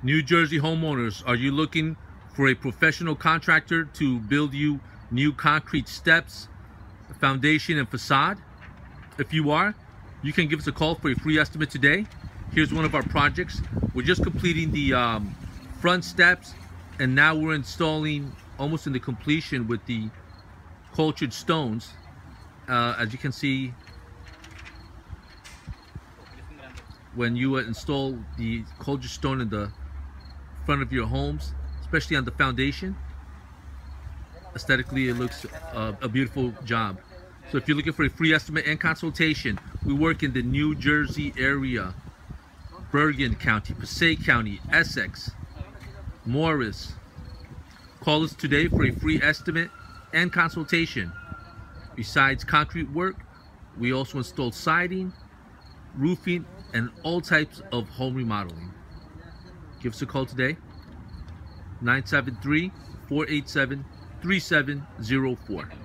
New Jersey homeowners, are you looking for a professional contractor to build you new concrete steps, foundation, and facade? If you are, you can give us a call for a free estimate today. Here's one of our projects. We're just completing the front steps, and now we're installing almost in the completion with the cultured stones. As you can see, when you install the cultured stone in the front of your homes, especially on the foundation, aesthetically it looks a beautiful job. So if you're looking for a free estimate and consultation, we work in the New Jersey area, Bergen County, Passaic County, Essex, Morris. Call us today for a free estimate and consultation. Besides concrete work, we also install siding, roofing, and all types of home remodeling. Give us a call today, 973-487-3704.